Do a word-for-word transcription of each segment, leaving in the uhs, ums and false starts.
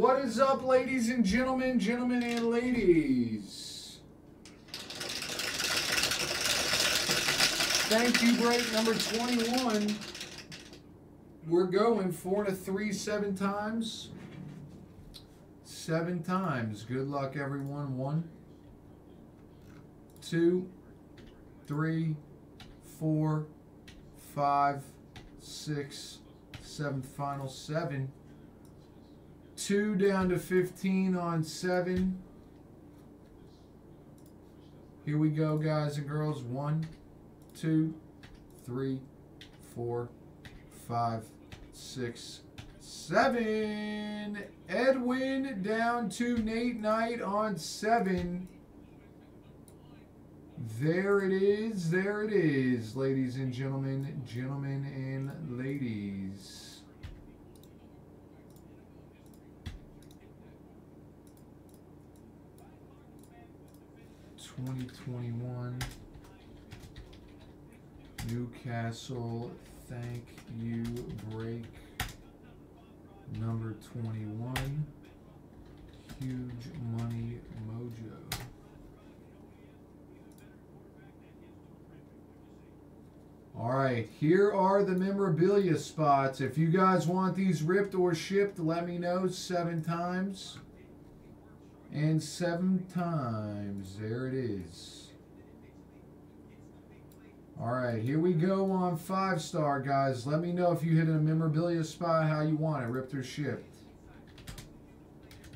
What is up, ladies and gentlemen, gentlemen and ladies? Thank you, break number twenty-one. We're going four to three, seven times. Seven times. Good luck, everyone. One, two, three, four, five, six, seventh final, seven. Two down to fifteen on seven. Here we go, guys and girls. One, two, three, four, five, six, seven. Edwin down to Nate Knight on seven. There it is. There it is, ladies and gentlemen, gentlemen and ladies. twenty twenty-one. New Castle. Thank you, break number twenty-one. Huge money mojo. All right, here are the memorabilia spots. If you guys want these ripped or shipped, let me know. Seven times and seven times. There it is. All right, here we go on five star, guys. Let me know if you hit a memorabilia spot, how you want it, ripped or shipped.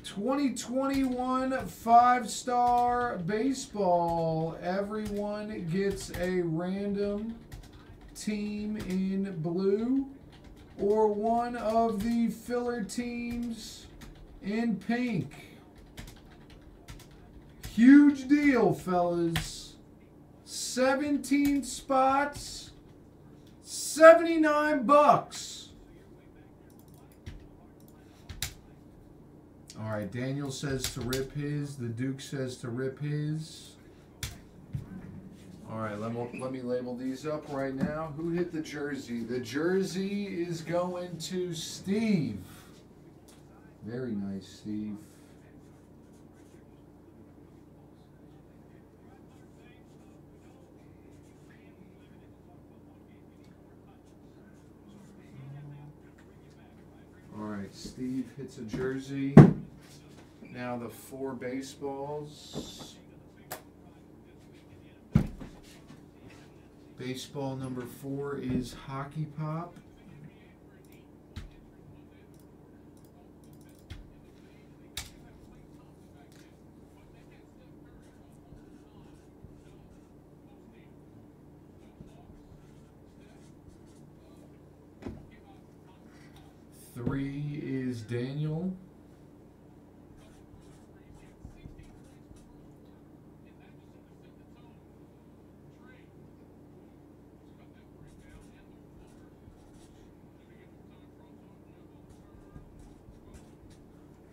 twenty twenty-one five star baseball. Everyone gets a random team in blue or one of the filler teams in pink. Huge deal, fellas. seventeen spots, seventy-nine bucks. All right, Daniel says to rip his. The Duke says to rip his. All right, let me, let me label these up right now. Who hit the jersey? The jersey is going to Steve. Very nice, Steve. Steve hits a jersey. Now the four baseballs. Baseball number four is Hockey Pop. Three is Daniel.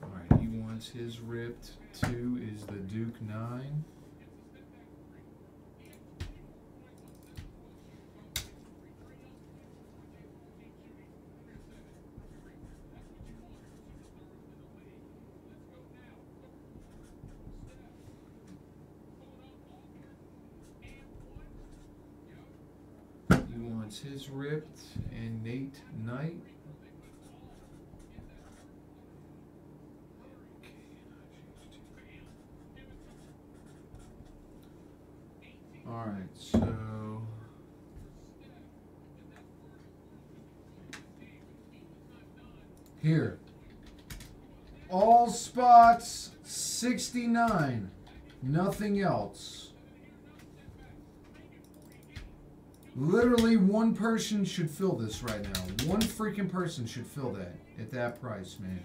All right, he wants his ripped. Two is the Duke nine. His ripped and Nate Knight. All right, so here, all spots sixty-nine, nothing else. Literally one person should fill this right now. One freaking person should fill that at that price, man.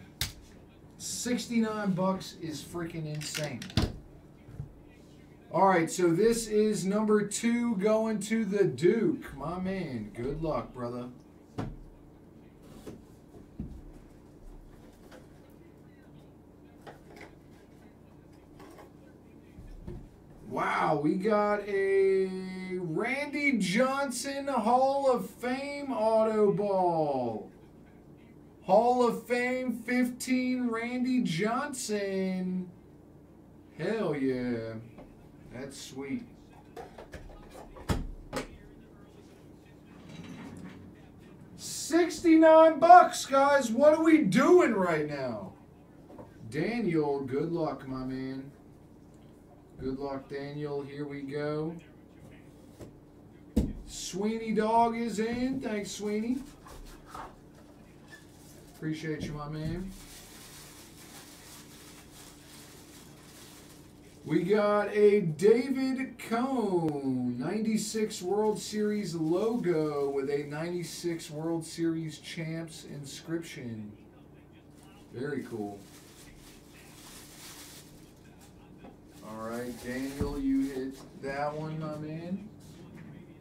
sixty-nine bucks is freaking insane. All right, so this is number two going to the Duke. My man, good luck, brother. Wow, we got a Randy Johnson Hall of Fame auto ball. Hall of Fame fifteen, Randy Johnson. Hell yeah. That's sweet. sixty-nine bucks, guys. What are we doing right now? Daniel, good luck, my man. Good luck, Daniel. Here we go. Sweeney Dog is in. Thanks, Sweeney. Appreciate you, my man. We got a David Cone, ninety-six World Series logo with a ninety-six World Series champs inscription. Very cool. All right, Daniel, you hit that one, my man.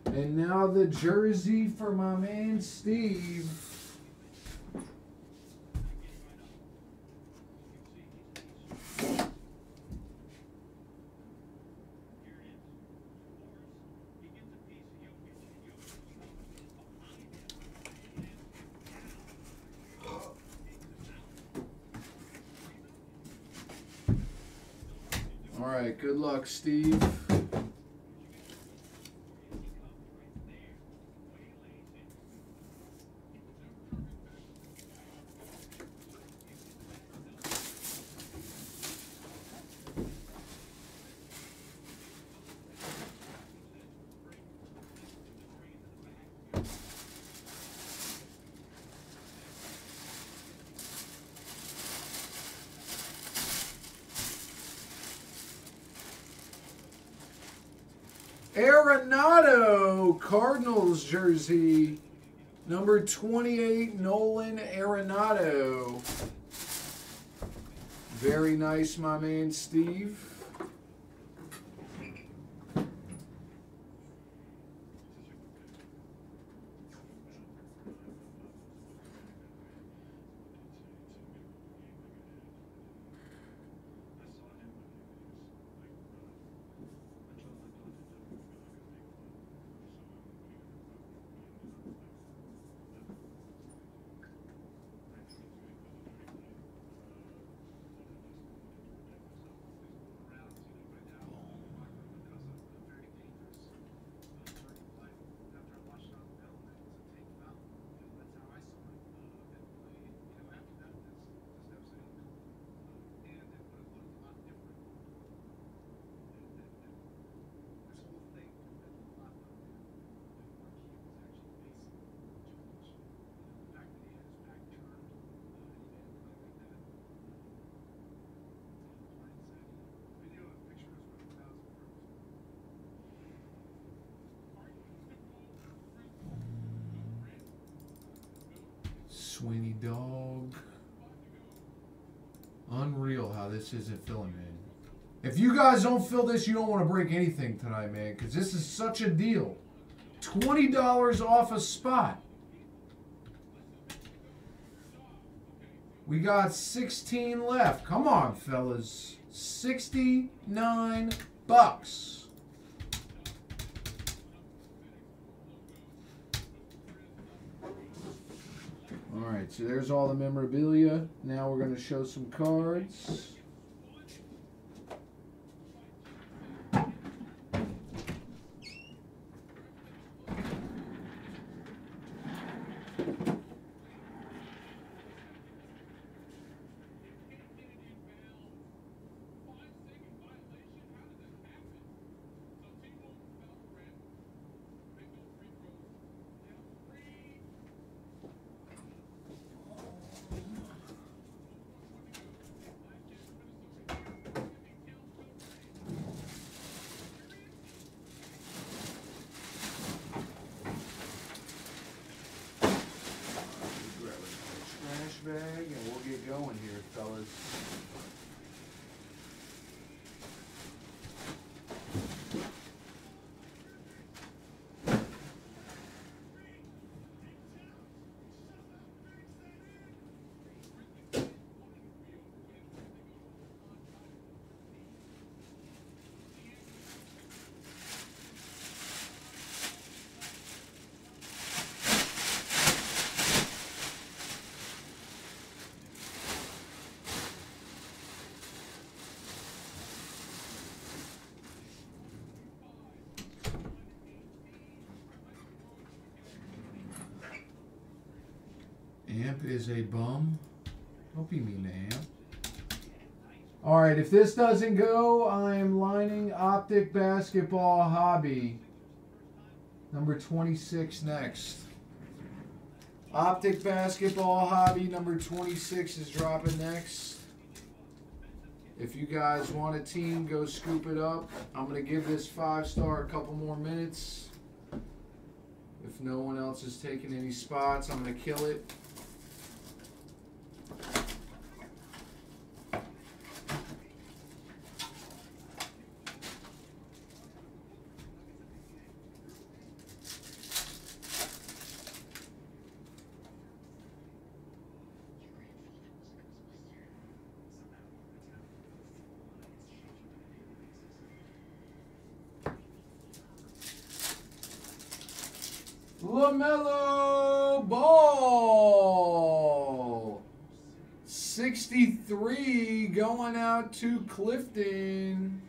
And now the jersey for my man, Steve. All right, good luck, Steve. Arenado, Cardinals jersey, number twenty-eight, Nolan Arenado. Very nice, my man, Steve. Sweeney Dog. Unreal how this isn't filling, man. If you guys don't fill this, you don't want to break anything tonight, man, because this is such a deal. twenty dollars off a spot. We got sixteen left. Come on, fellas. sixty-nine bucks. All right, so there's all the memorabilia. Now we're going to show some cards. And we'll get going here, fellas. lamp is a bum. Don't be mean to Amp. Alright, if this doesn't go, I am lining Optic Basketball Hobby. Number twenty-six next. Optic Basketball Hobby number twenty-six is dropping next. If you guys want a team, go scoop it up. I'm going to give this five-star a couple more minutes. If no one else is taking any spots, I'm going to kill it. LaMelo Ball, sixty-three going out to Clifton.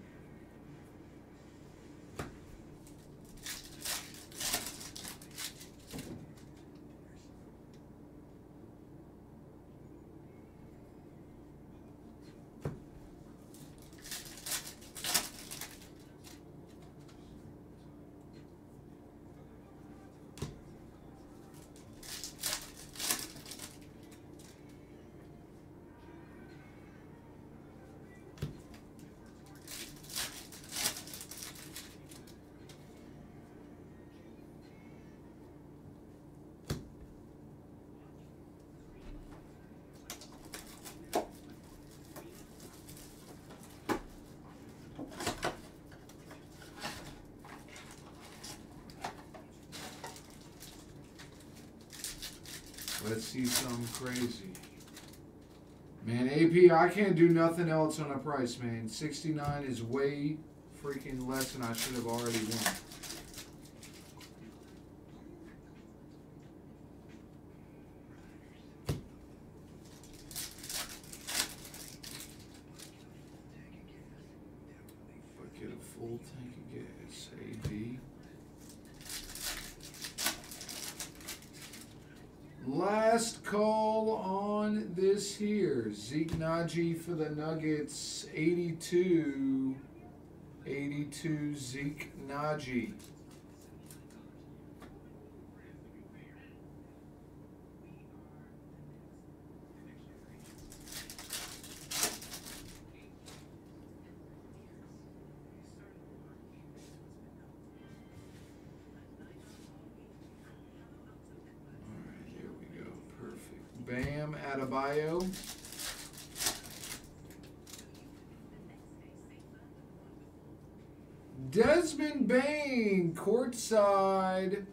Let's see something crazy. Man, A P, I can't do nothing else on a price, man. sixty-nine is way freaking less than I should have already won. If I get a full tank of gas, A P. Last call on this here. Zeke Naji for the Nuggets, eighty-two. eighty-two Zeke Naji. Bam Adebayo. Desmond Bane, courtside.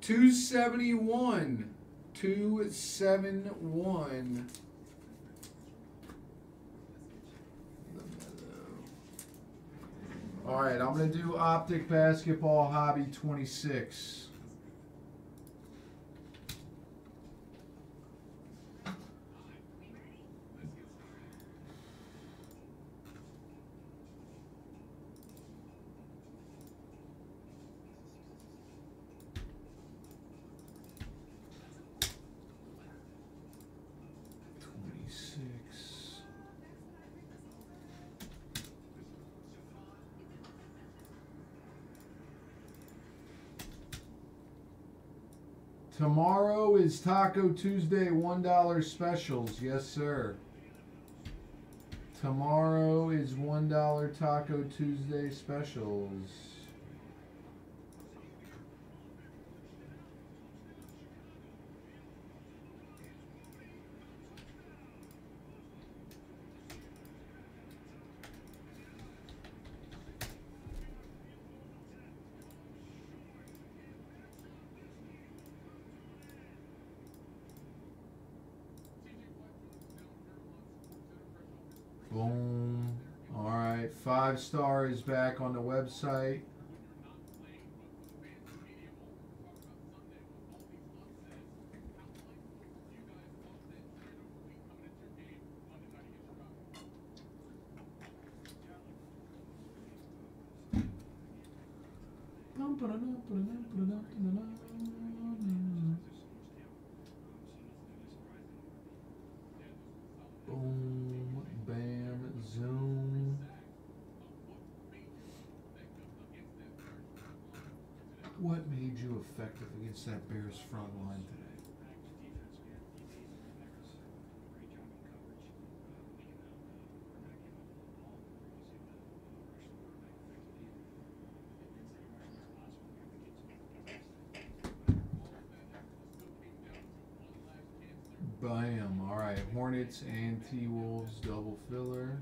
two seventy-one. two seventy-one. All right, I'm going to do Optic Basketball Hobby twenty-six. Tomorrow is Taco Tuesday one dollar specials. Yes, sir. Tomorrow is one dollar Taco Tuesday specials. Boom. All right, five star is back on the website. made you effective against that Bears front line today? Bam. All right. Hornets and T-Wolves double filler.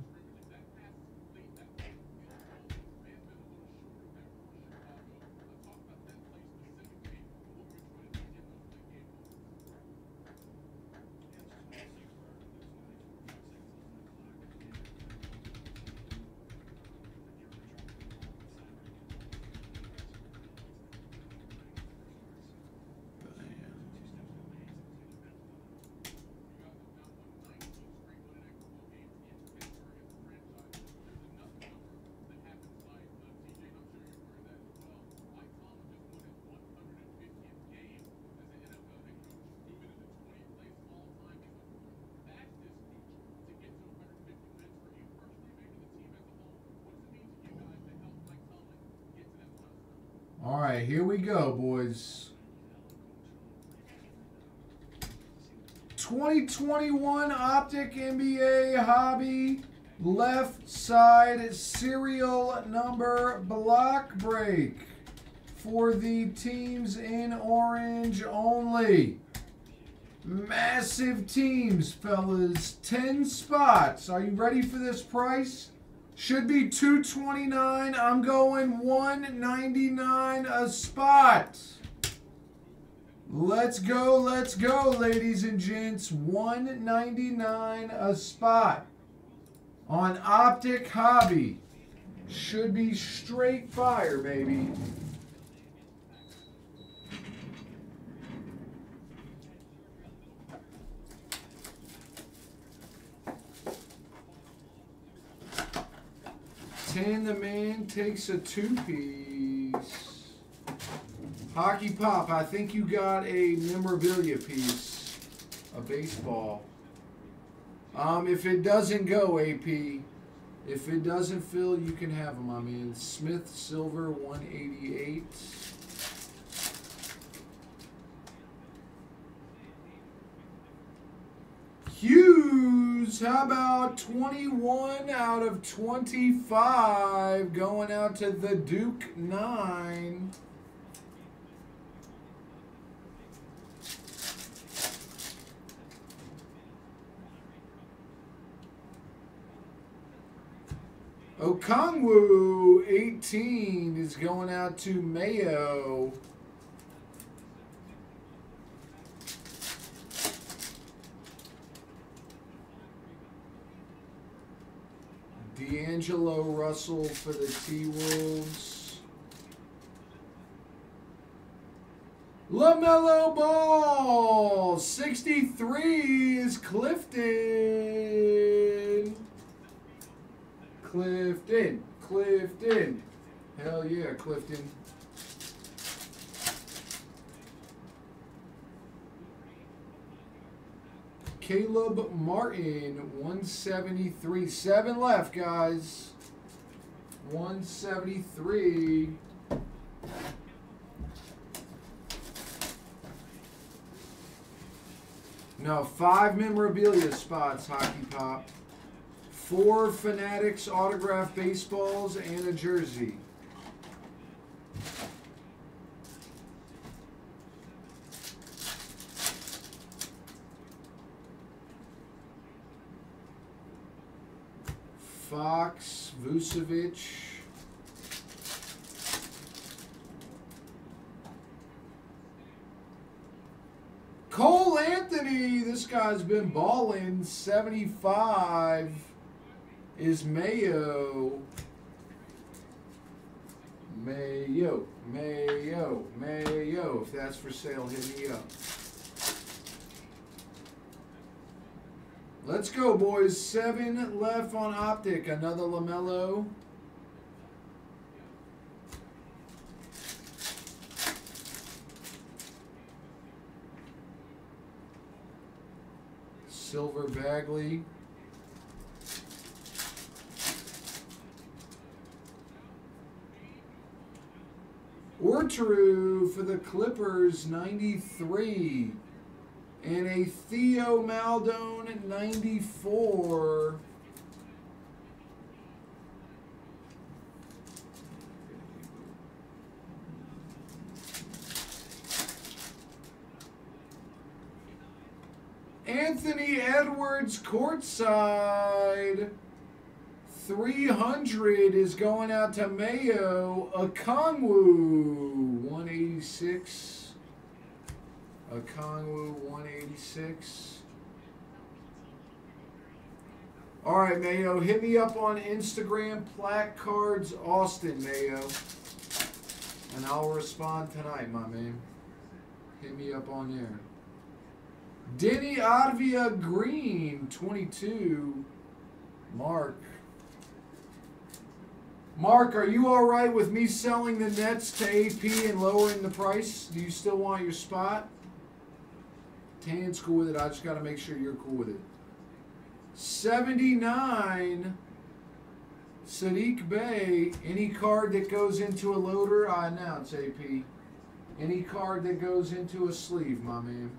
All right, here we go, boys. twenty twenty-one Optic N B A Hobby left side serial number block break for the teams in orange only. Massive teams, fellas. ten spots. Are you ready for this price? Should be two twenty-nine. I'm going one ninety-nine a spot. Let's go, let's go, ladies and gents. one ninety-nine a spot on Optic Hobby. Should be straight fire, baby. ten, the man takes a two-piece. Hockey Pop, I think you got a memorabilia piece. A baseball. Um, if it doesn't go, A P, if it doesn't fill, you can have them. I mean, Smith Silver one eighty-eight. Hughes, how about twenty-one out of twenty-five going out to the Duke nine. Okongwu, eighteen, is going out to Mayo. D'Angelo Russell for the T-Wolves. LaMelo Ball, sixty-three is Clifton. Clifton, Clifton. Hell yeah, Clifton. Caleb Martin, one seventy-three. Seven left, guys. one seventy-three. No, five memorabilia spots, Hockey Pop. Four Fanatics autographed baseballs and a jersey. Fox, Vucevic. Cole Anthony, this guy's been balling. seventy-five is Mayo. Mayo, Mayo, Mayo. If that's for sale, hit me up. Let's go, boys. Seven left on Optic. Another LaMelo. Silver Bagley. Orturu for the Clippers, ninety-three. And a Theo Maldon at ninety-four. Anthony Edwards courtside. three hundred is going out to Mayo. Okongwu, one eighty-six. Okongwu, one eighty-six. All right, Mayo, hit me up on Instagram, Plaque Cards Austin, Mayo. And I'll respond tonight, my man. Hit me up on there. Denny Advia Green, twenty-two. Mark. Mark, are you all right with me selling the Nets to A P and lowering the price? Do you still want your spot? Tan's cool with it. I just got to make sure you're cool with it. seventy-nine, Sadiq Bey. Any card that goes into a loader, I announce, A P. Any card that goes into a sleeve, my man.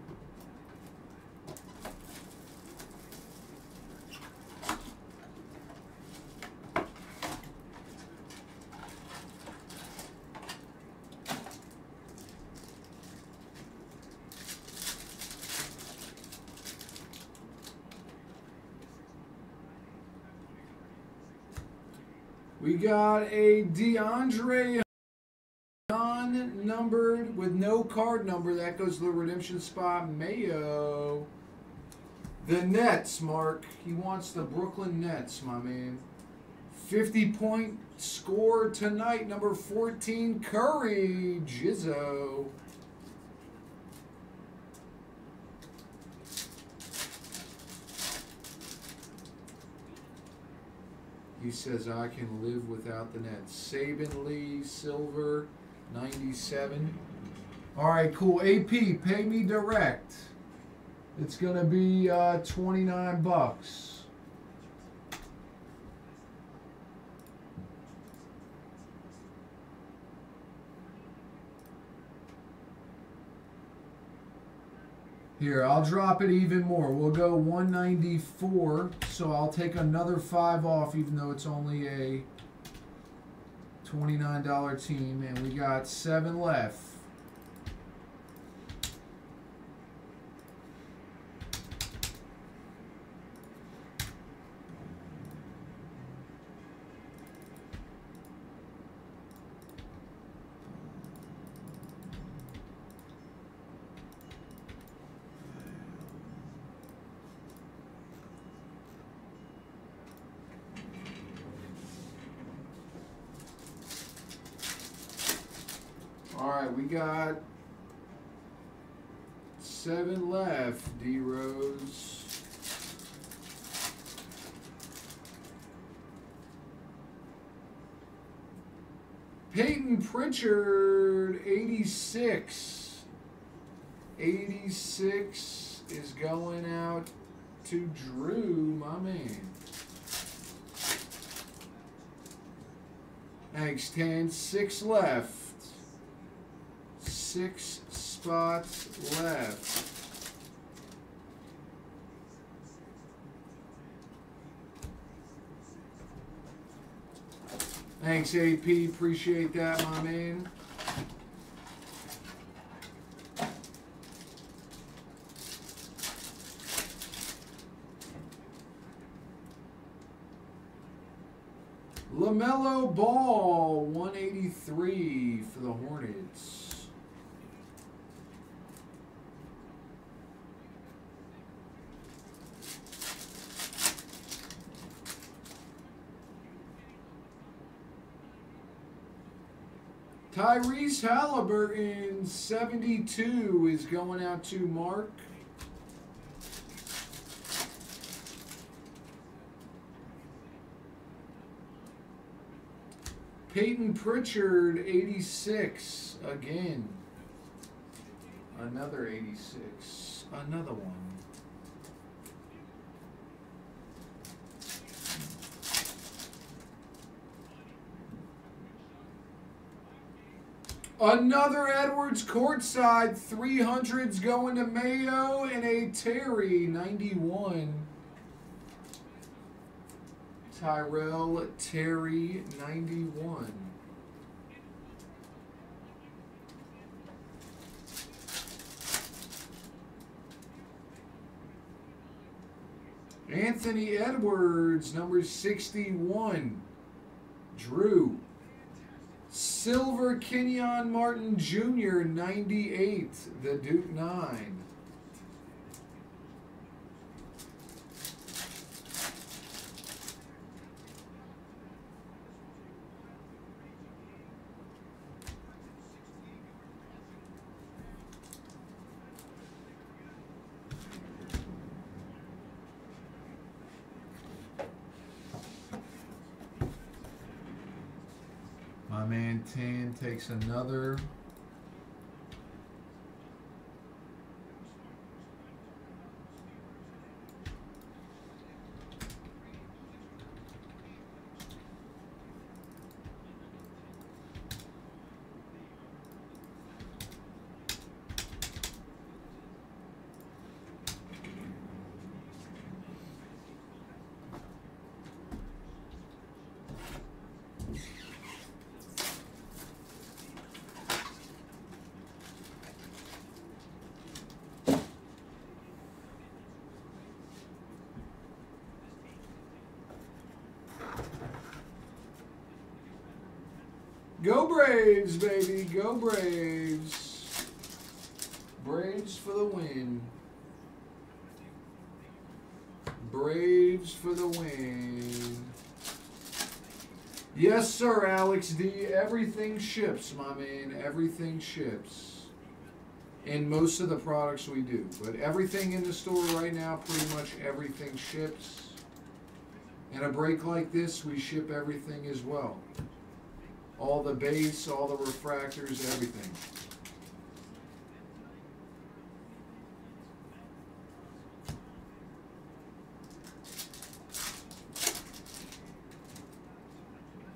We got a DeAndre non-numbered with no card number. That goes to the redemption spot, Mayo. The Nets, Mark. He wants the Brooklyn Nets, my man. fifty-point score tonight, number fourteen, Curry, Jizzo. He says, I can live without the Nets. Saban Lee, silver, ninety-seven. All right, cool. A P, pay me direct. It's going to be uh, twenty-nine bucks. Here, I'll drop it even more. We'll go one ninety-four, so I'll take another five off, even though it's only a twenty-nine dollar team, and we got seven left. We got seven left, D-Rose. Peyton Pritchard, eighty-six. eighty-six is going out to Drew, my man. Thanks, Tan. Six left. Six spots left. Thanks, A P. Appreciate that, my man. LaMelo Ball, one eighty-three for the Hornets. Tyrese Halliburton, seventy-two, is going out to Mark. Peyton Pritchard, eighty-six, again. Another eighty-six, another one. Another Edwards courtside. three hundreds going to Mayo and a Terry, ninety-one. Tyrell Terry, ninety-one. Anthony Edwards, number sixty-one. Drew. Silver Kenyon Martin Junior, ninety-eight. The Duke nine. My man Tan takes another. Go Braves, baby. Go Braves. Braves for the win. Braves for the win. Yes, sir, Alex D. Everything ships, my man. Everything ships. In most of the products we do. But everything in the store right now, pretty much everything ships. In a break like this, we ship everything as well. All the base, all the refractors, everything.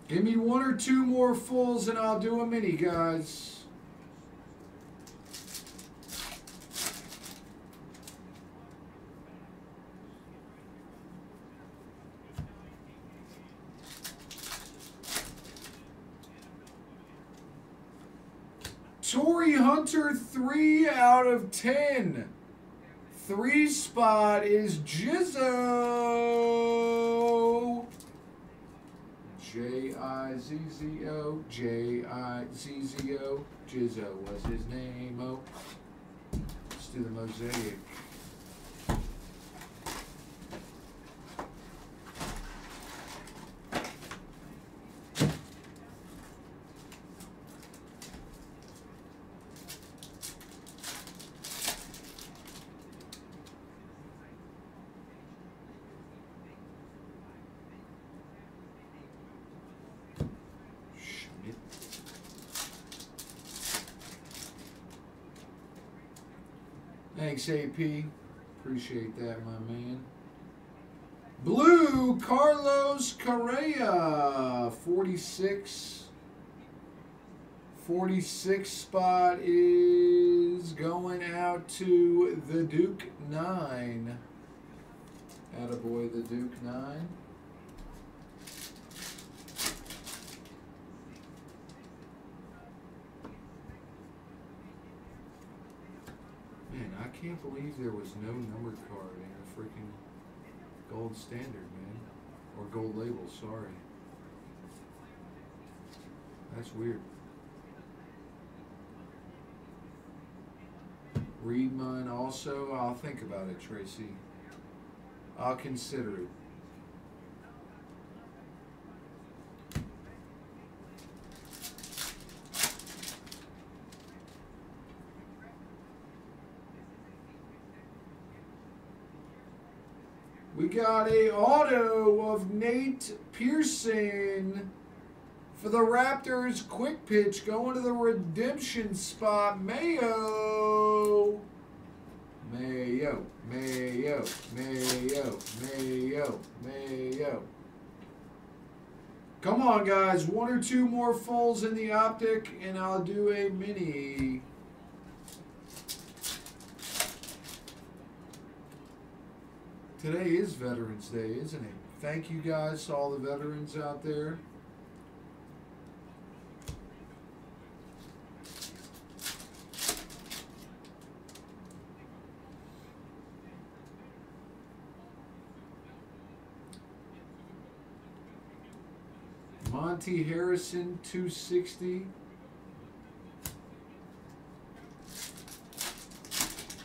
Give me one or two more fulls and I'll do a mini, guys. Torrey Hunter, three out of ten. Three spot is Jizzo. J I Z Z O, J I Z Z O. Jizzo was his name. Oh, let's do the mosaic. Thanks, A P. Appreciate that, my man. Blue, Carlos Correa. forty-six. forty-six spot is going out to the Duke nine. Attaboy, the Duke nine. I can't believe there was no numbered card in the freaking gold standard, man. Or gold label, sorry. That's weird. Read mine also. I'll think about it, Tracy. I'll consider it. We got a auto of Nate Pearson for the Raptors. Quick pitch going to the redemption spot. Mayo. Mayo. Mayo. Mayo. Mayo. Mayo. Come on, guys. One or two more fulls in the optic, and I'll do a mini. Today is Veterans Day, isn't it? Thank you guys to all the veterans out there. Monty Harrison, two sixty.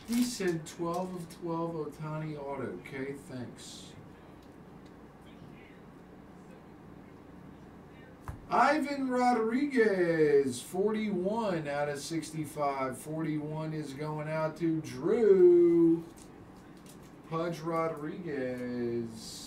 He said twelve of twelve Otani auto. Okay, thanks. Ivan Rodriguez, forty-one out of sixty-five. forty-one is going out to Drew. Pudge Rodriguez.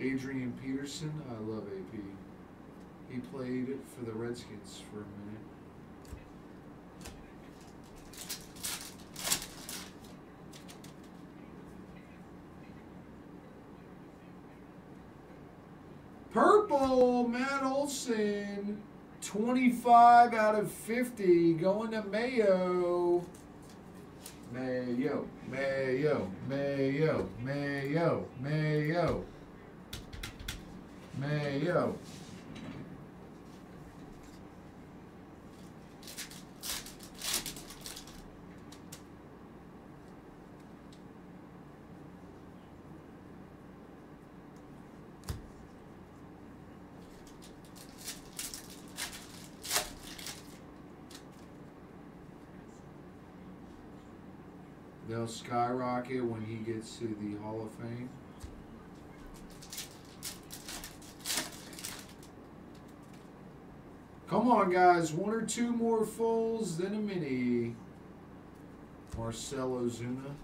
Adrian Peterson, I love A P. He played for the Redskins for a minute. Purple, Matt Olson, twenty-five out of fifty, going to Mayo. Mayo, Mayo, Mayo, Mayo, Mayo. Mayo. They'll skyrocket when he gets to the Hall of Fame. Come on, guys. One or two more fulls, then a mini. Marcelo Zuna.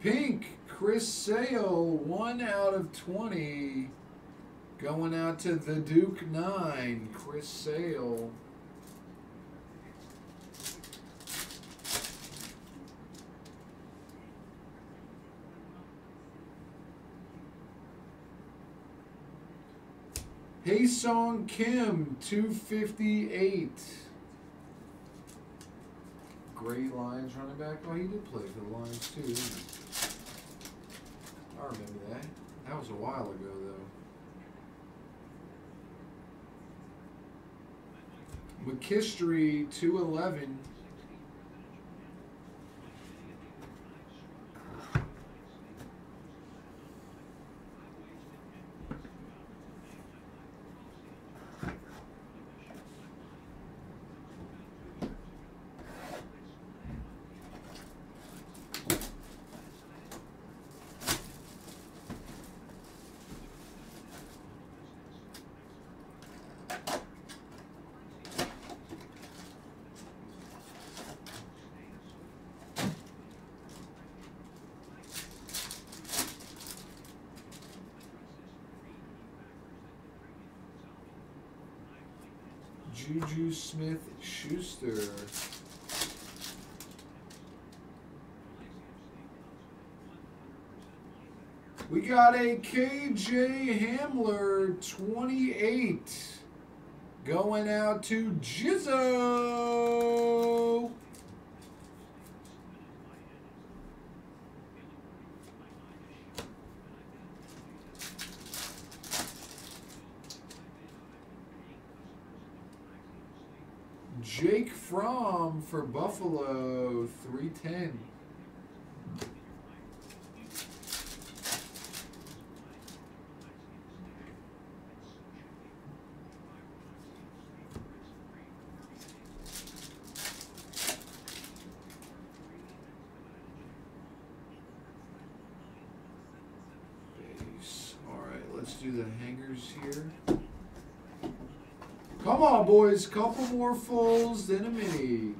Pink. Chris Sale, one out of twenty, going out to the Duke nine, Chris Sale. Haesung Kim, two fifty-eight. Gray Lions running back. Oh, he did play for the Lions too, didn't he? I remember that. That was a while ago, though. McKistry, two eleven. Juju Smith-Schuster. We got a K J Hamler, twenty-eight, going out to Jizzo. Jake Fromm for Buffalo, three ten. do the hangers here. Come on, boys. Couple more fulls than a mini.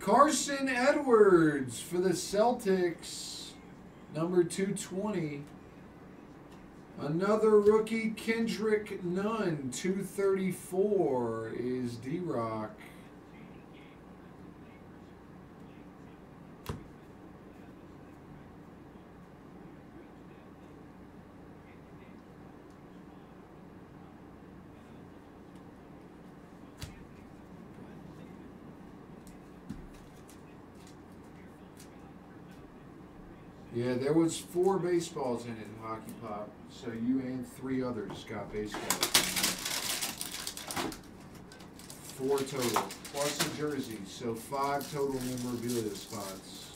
Carson Edwards for the Celtics, number two twenty. Another rookie, Kendrick Nunn, two thirty-four is D-Rock. Yeah, there was four baseballs in it in Hockey Pop, so you and three others got baseballs. Four total, plus a jersey, so five total memorabilia spots.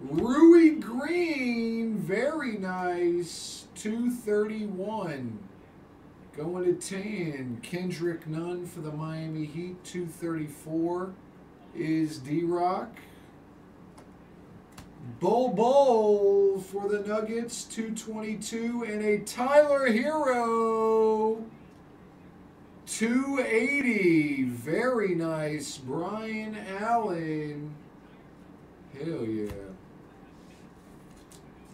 Rui Green, very nice, two thirty-one. Going to ten, Kendrick Nunn for the Miami Heat, two thirty-four is D-Rock. Bol Bol for the Nuggets, two twenty-two, and a Tyler Hero, two eighty. Very nice, Brian Allen. Hell yeah.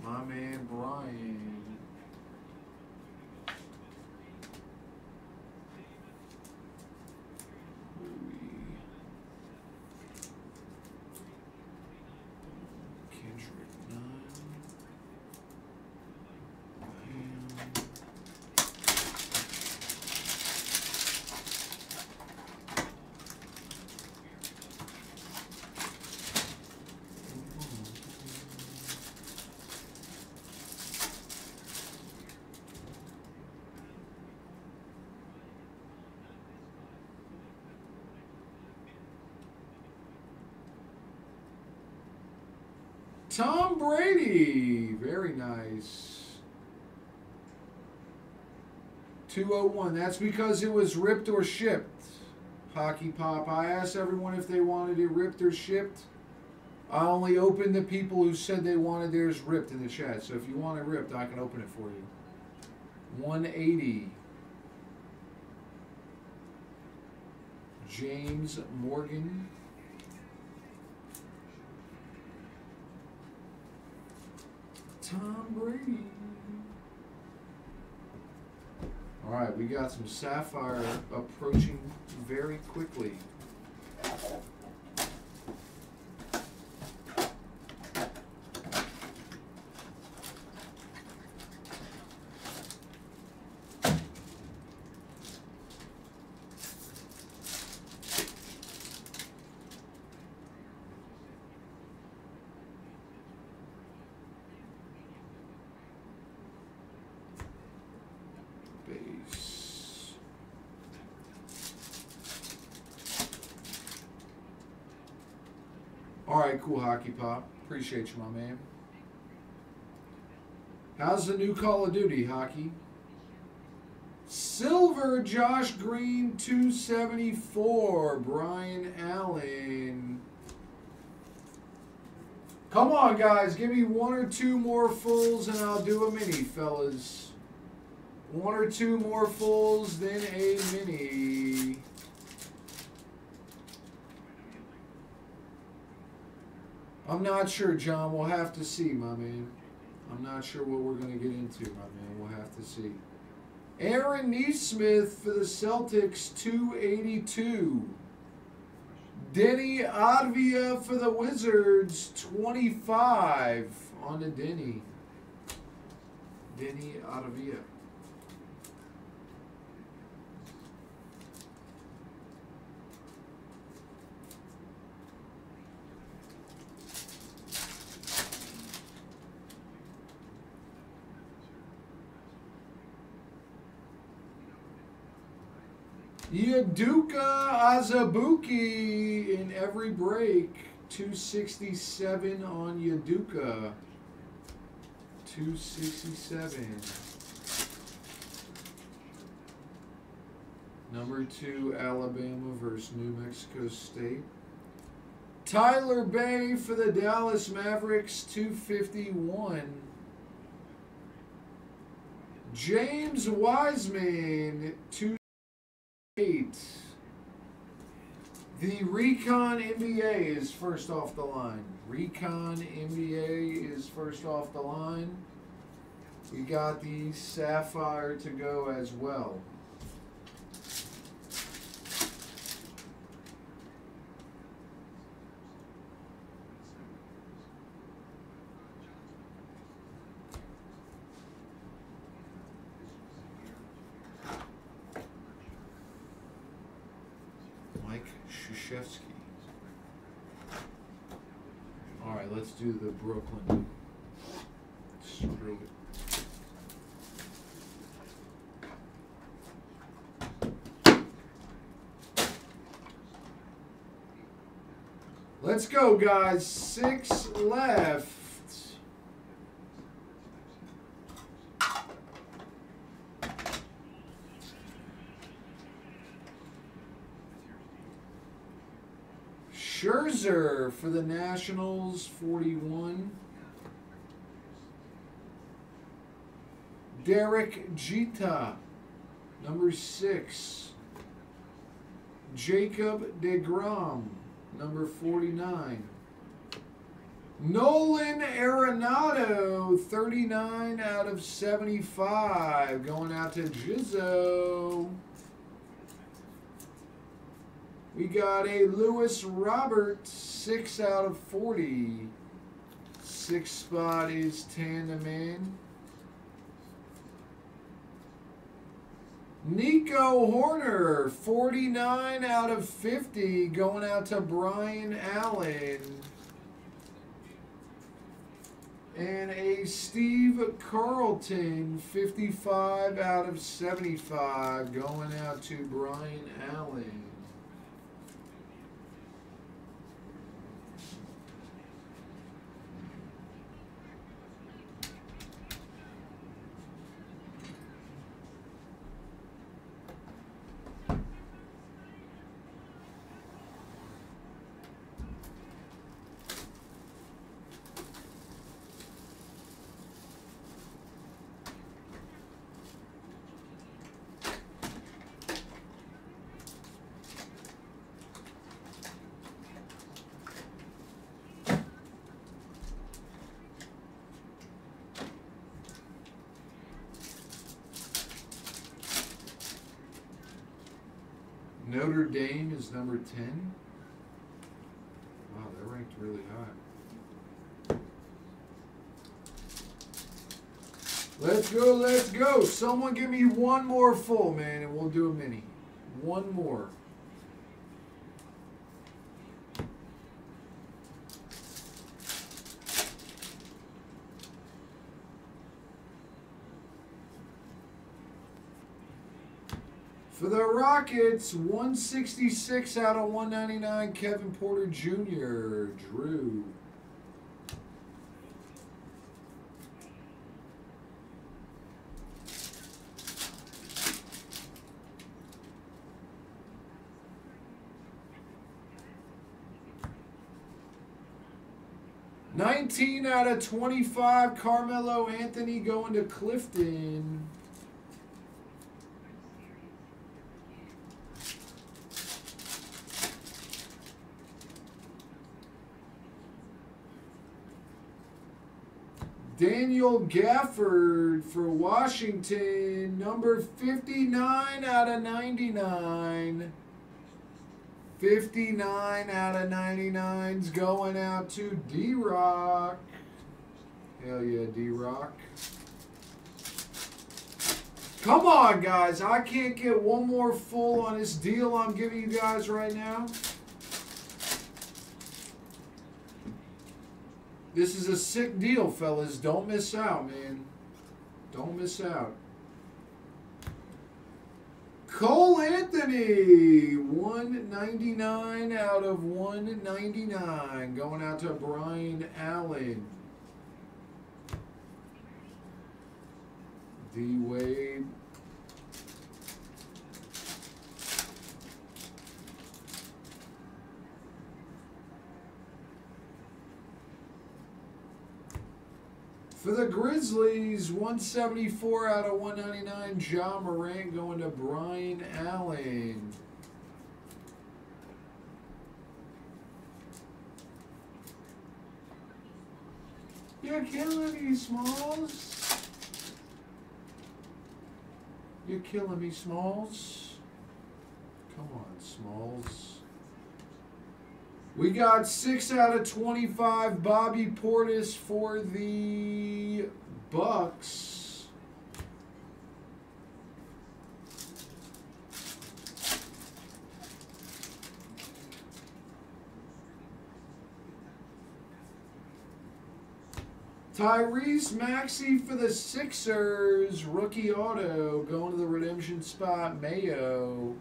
My man Brian. Tom Brady, very nice. two oh one, that's because it was ripped or shipped. Hockey Pop, I asked everyone if they wanted it ripped or shipped. I only opened the people who said they wanted theirs ripped in the chat. So if you want it ripped, I can open it for you. one eighty. James Morgan. Tom Brady. All right, we got some Sapphire approaching very quickly. All right, cool, Hockey Pop. Appreciate you, my man. How's the new Call of Duty, Hockey? Silver, Josh Green, two seventy-four. Brian Allen. Come on, guys. Give me one or two more fulls, and I'll do a mini, fellas. One or two more fulls, then a mini. I'm not sure, John. We'll have to see, my man. I'm not sure what we're going to get into, my man. We'll have to see. Aaron Nesmith for the Celtics, two eighty-two. Denny Advia for the Wizards, twenty-five on the Denny. Denny Advia. Yaduka Azubuike in every break. two sixty-seven on Yaduka. two sixty-seven. Number two, Alabama versus New Mexico State. Tyler Bay for the Dallas Mavericks, two fifty-one. James Wiseman, two eight. The Recon N B A is first off the line. Recon N B A is first off the line. We got the Sapphire to go as well. All right, let's do the Brooklyn. Screw it. Let's go, guys. Six left. Scherzer for the Nationals, forty-one. Derek Jeter, number six. Jacob deGrom, number forty-nine. Nolan Arenado, thirty-nine out of seventy-five. Going out to Jizzo. We got a Lewis Roberts, six out of forty. Sixth spot is tandem in. Nico Horner, forty-nine out of fifty, going out to Brian Allen. And a Steve Carlton, fifty-five out of seventy-five, going out to Brian Allen. Notre Dame is number ten. Wow, they're ranked really high. Let's go, let's go. Someone give me one more full, man, and we'll do a mini. One more. For the Rockets, one sixty-six out of one ninety-nine, Kevin Porter Junior, Drew. nineteen out of twenty-five, Carmelo Anthony going to Clifton. Daniel Gafford for Washington, number fifty-nine out of ninety-nine. fifty-nine out of ninety-nine's going out to D-Rock. Hell yeah, D-Rock. Come on, guys. I can't get one more full on this deal I'm giving you guys right now. This is a sick deal, fellas. Don't miss out, man. Don't miss out. Cole Anthony, one ninety-nine out of one ninety-nine, going out to Brian Allen. D-Wade. For the Grizzlies, one seventy-four out of one ninety-nine, Ja Morant going to Brian Allen. You're killing me, Smalls. You're killing me, Smalls. Come on, Smalls. We got six out of twenty-five, Bobby Portis for the Bucks. Tyrese Maxey for the Sixers, rookie auto, going to the redemption spot, Mayo.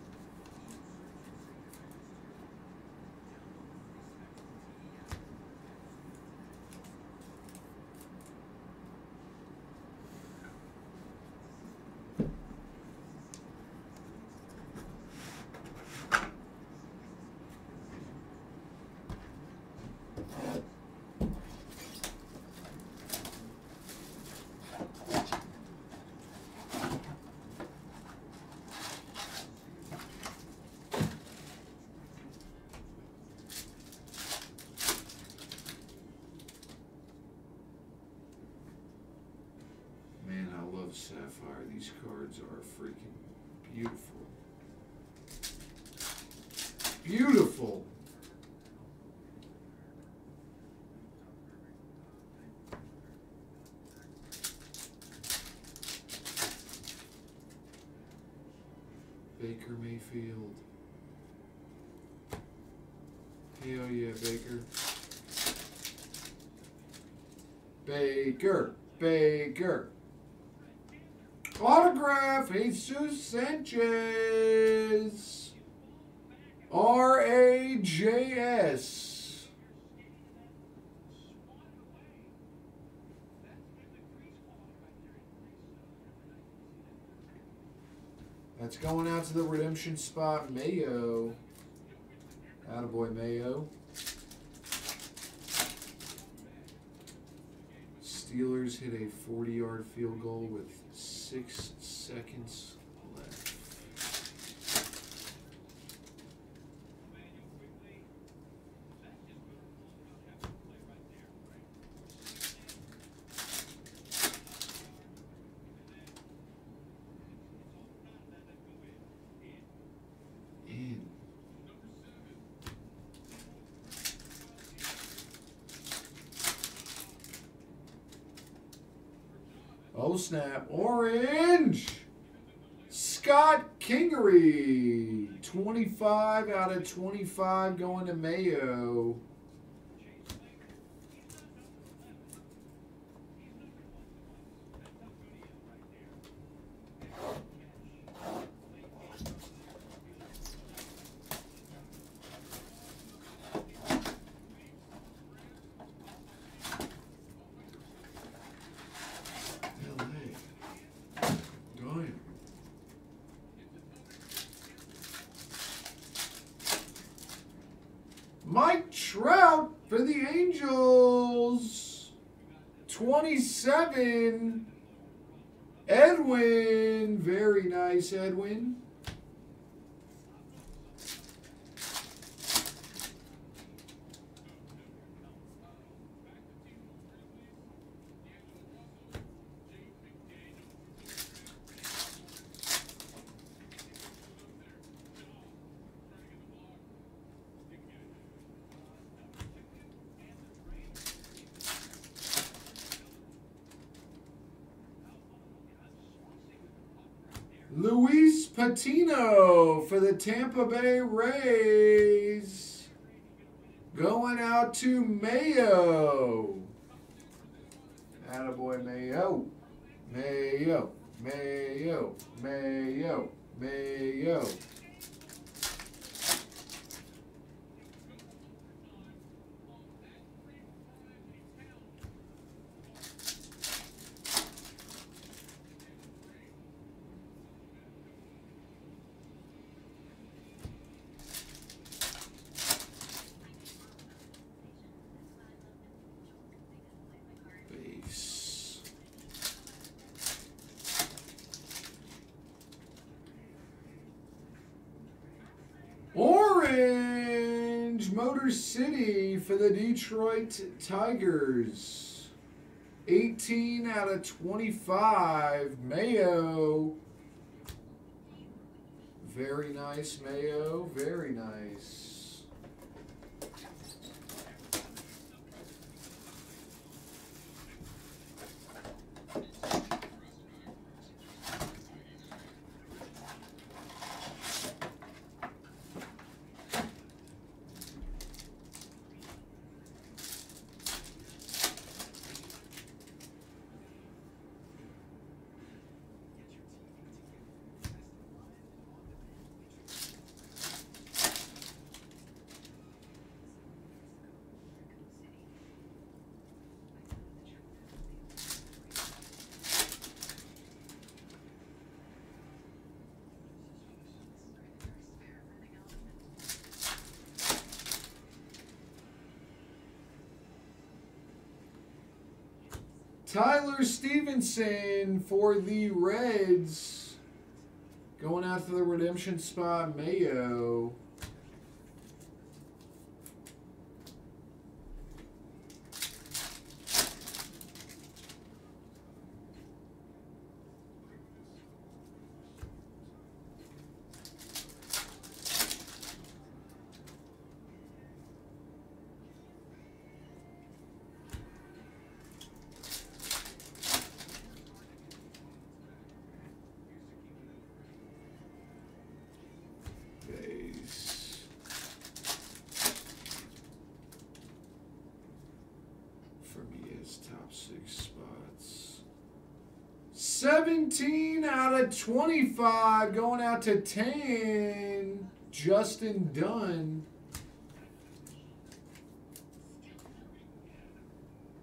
Sapphire, these cards are freaking beautiful. Beautiful. Baker Mayfield. Hell yeah, Baker. Baker. Baker. Autograph, Jesus Sanchez, R A J S. That's going out to the redemption spot, Mayo. Attaboy, Mayo. Steelers hit a forty-yard field goal with six seconds left. Oh snap, orange! Scott Kingery, twenty-five out of twenty-five going to Mayo. Mike Trout for the Angels, twenty-seven, Edwin, very nice Edwin. Luis Patino for the Tampa Bay Rays, going out to Mayo. Attaboy, Mayo. Mayo. Mayo. Mayo. Bayo. Motor City for the Detroit Tigers. eighteen out of twenty-five. Mayo. Very nice, Mayo. Very nice. Tyler Stevenson for the Reds. Going out to the redemption spot, Mayo. Top six spots. seventeen out of twenty-five. Going out to ten. Justin Dunn.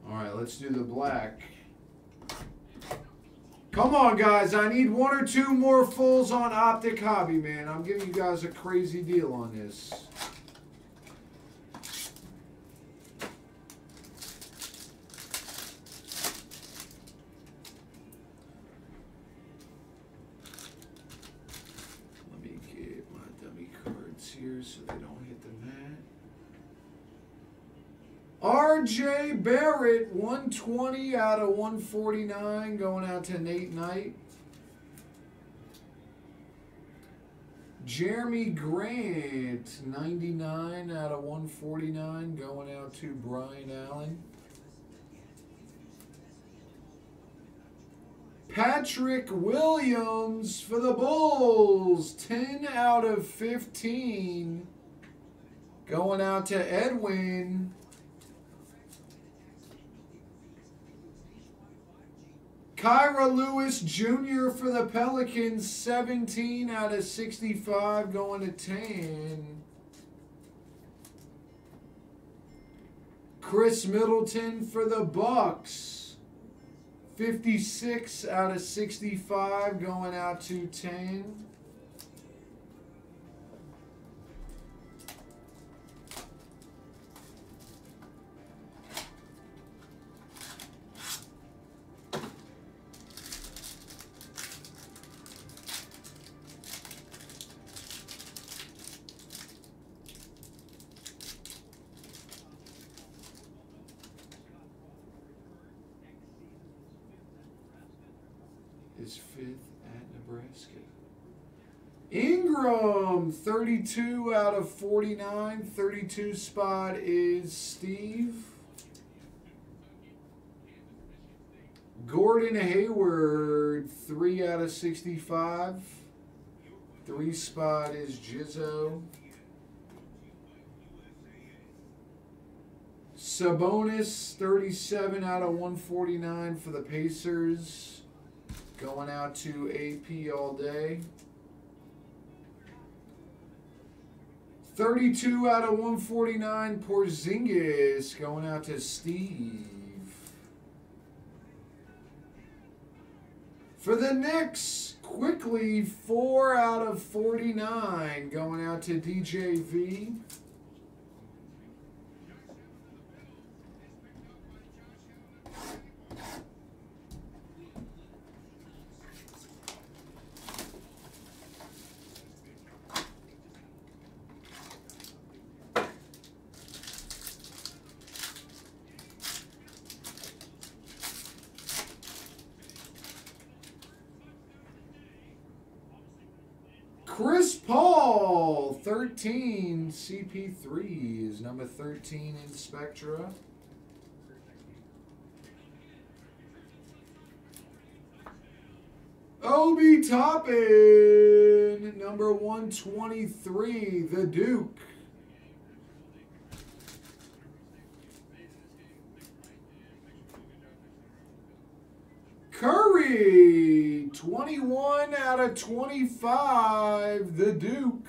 All right, let's do the black. Come on, guys. I need one or two more fulls on Optic Hobby, man. I'm giving you guys a crazy deal on this. So they don't hit the net. R J Barrett, one twenty out of one forty-nine, going out to Nate Knight. Jeremy Grant, ninety-nine out of one forty-nine, going out to Brian Allen. Patrick Williams for the Bulls, ten out of fifteen, going out to Edwin. Kyra Lewis Junior for the Pelicans, seventeen out of sixty-five, going to ten. Chris Middleton for the Bucks. fifty-six out of sixty-five, going out to ten. Is fifth at Nebraska. Ingram, thirty-two out of forty-nine. thirty-two spot is Steve. Gordon Hayward, three out of sixty-five. three spot is Jizzo. Sabonis, thirty-seven out of one forty-nine for the Pacers. Going out to A P all day. thirty-two out of one forty-nine, Porzingis going out to Steve. For the Knicks, quickly, four out of forty-nine, going out to D J V. Chris Paul, thirteen, C P three is number thirteen in Spectra. Obi Toppin, number one twenty-three, the Duke. Curry, twenty-one out of twenty-five, the Duke.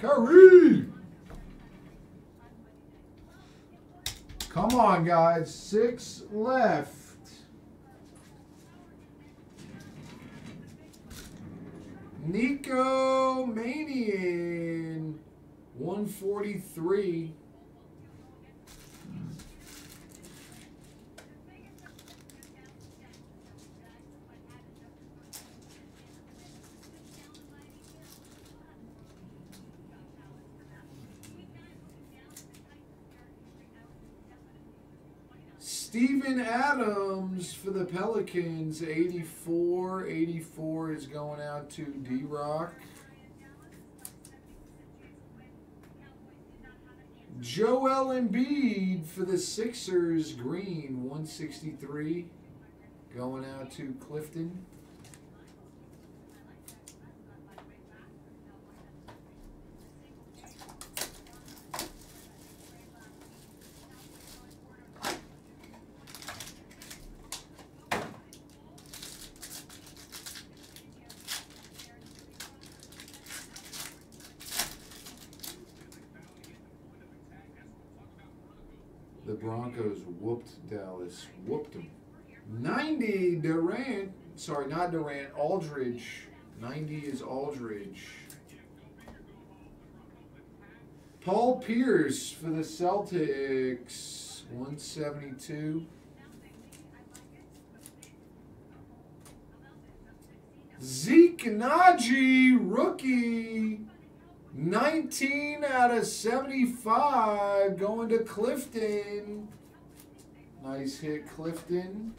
Curry! Come on, guys. Six left. Nico Manian, one forty-three. Steven Adams for the Pelicans, eighty-four. eighty-four is going out to D-Rock. Joel Embiid for the Sixers, green, one sixty-three, going out to Clifton. The Broncos whooped Dallas. Whooped them. ninety, Durant. Sorry, not Durant. Aldridge. ninety is Aldridge. Paul Pierce for the Celtics. one seventy-two. Zeke Naji, rookie. nineteen out of seventy-five, going to Clifton. Nice hit, Clifton.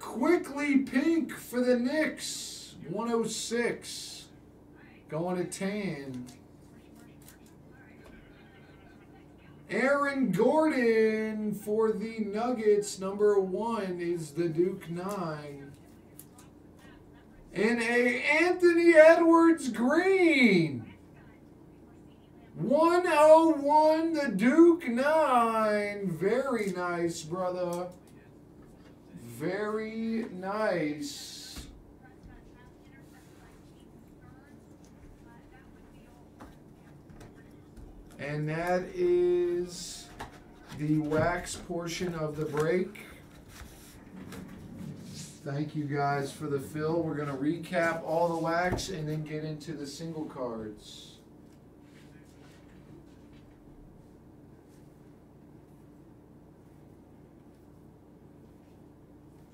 Quickly pink for the Knicks, one oh six, going to Tan. Aaron Gordon for the Nuggets, number one is the Duke nine. And a Anthony Edwards green. one oh one, the Duke nine. Very nice, brother. Very nice. And that is the wax portion of the break. Thank you guys for the fill. We're going to recap all the wax and then get into the single cards.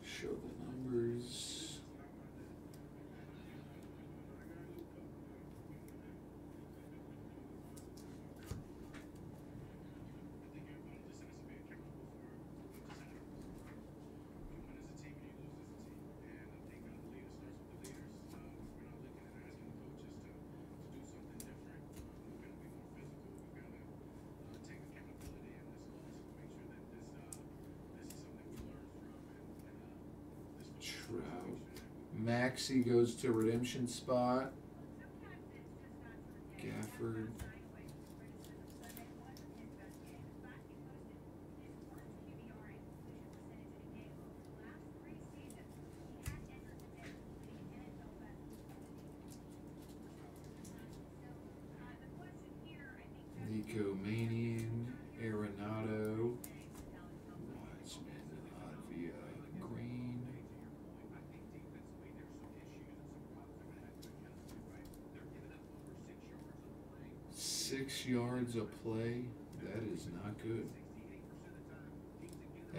Show the numbers. Maxey goes to redemption spot. Gafford. Ecomanian, Arenado, Watchman, Latvia, Green. Six yards a play? That is not good.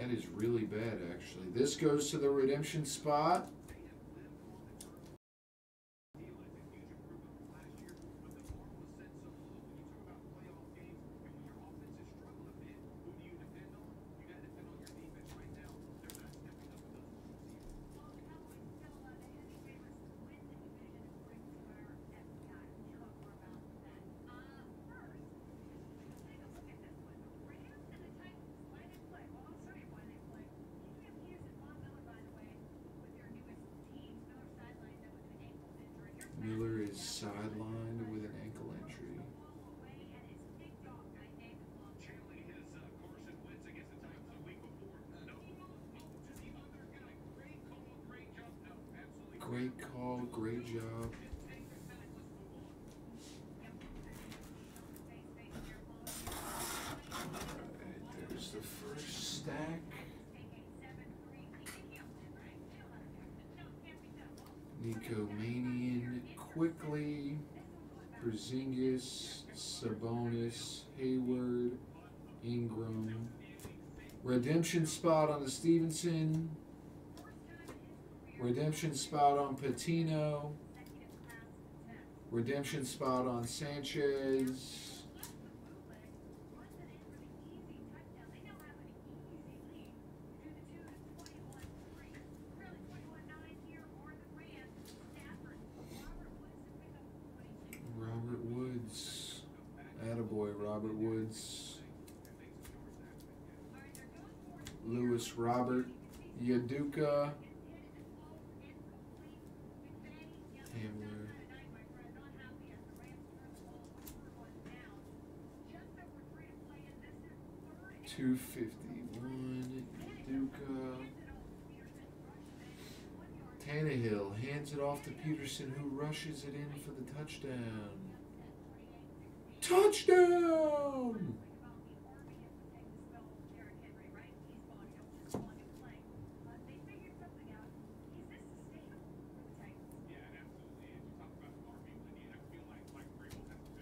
That is really bad, actually. This goes to the redemption spot. Miller is sidelined with an ankle injury. Great call, great job. Alright, there's the first stack. Nicomanian, Quickly, Porzingis, Sabonis, Hayward, Ingram. Redemption spot on the Stevenson. Redemption spot on Patino. Redemption spot on Sanchez. Robert Woods, Lewis Robert, Yaduka, Hamler. two fifty-one, Yaduka. Tannehill hands it off to Peterson, who rushes it in for the touchdown. Touchdown!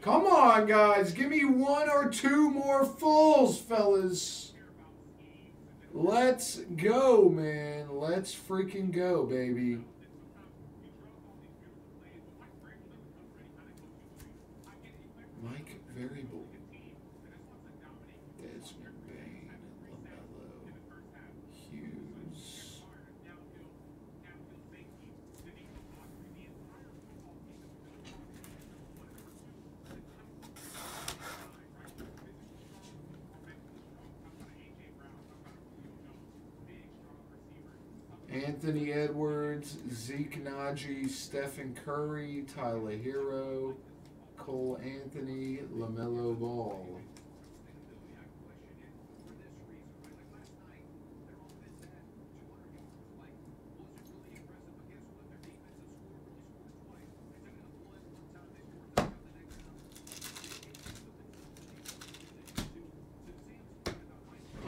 Come on, guys. Give me one or two more fulls, fellas. Let's go, man. Let's freaking go, baby. Mike Variable, Desmond Bain, LaMelo, Hughes, Anthony Edwards, Zeke Najee, Stephen Curry, Tyler Hero, Cole Anthony, LaMelo Ball.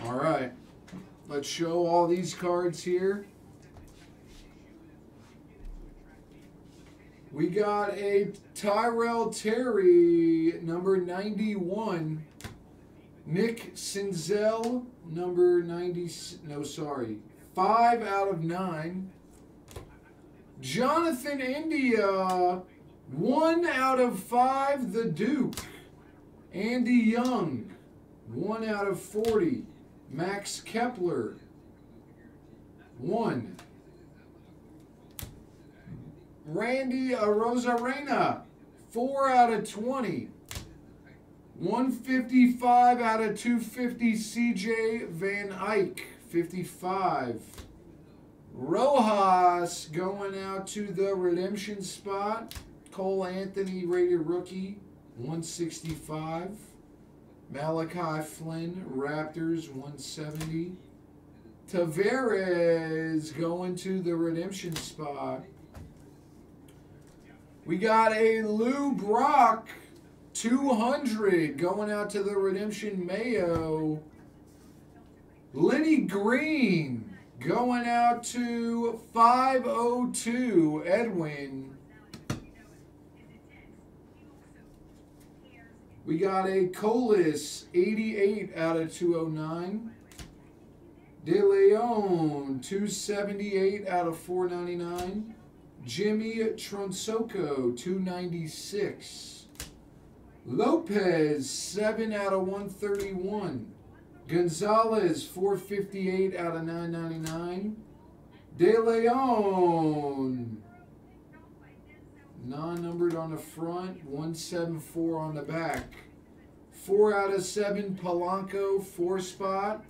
All right, let's show all these cards here. We got a Tyrell Terry, number ninety-one. Nick Senzel, number ninety. No, sorry, five out of nine. Jonathan India, one out of five. The Duke. Andy Young, one out of forty. Max Kepler, one. Randy Arozarena, four out of twenty. one fifty-five out of two fifty, C J Van Eyck, fifty-five. Rojas going out to the redemption spot. Cole Anthony, rated rookie, one sixty-five. Malachi Flynn, Raptors, one seventy. Tavares going to the redemption spot. We got a Lou Brock, two hundred going out to the Redemption Mayo. Lenny Green going out to five oh two Edwin. We got a Colas eighty-eight out of two oh nine. De Leon two seventy-eight out of four ninety-nine. Jimmy Troncoso two ninety-six. Lopez seven out of one thirty-one. Gonzalez four fifty-eight out of nine ninety-nine. De Leon non-numbered on the front, one seventy-four on the back. Four out of seven Polanco, four spot.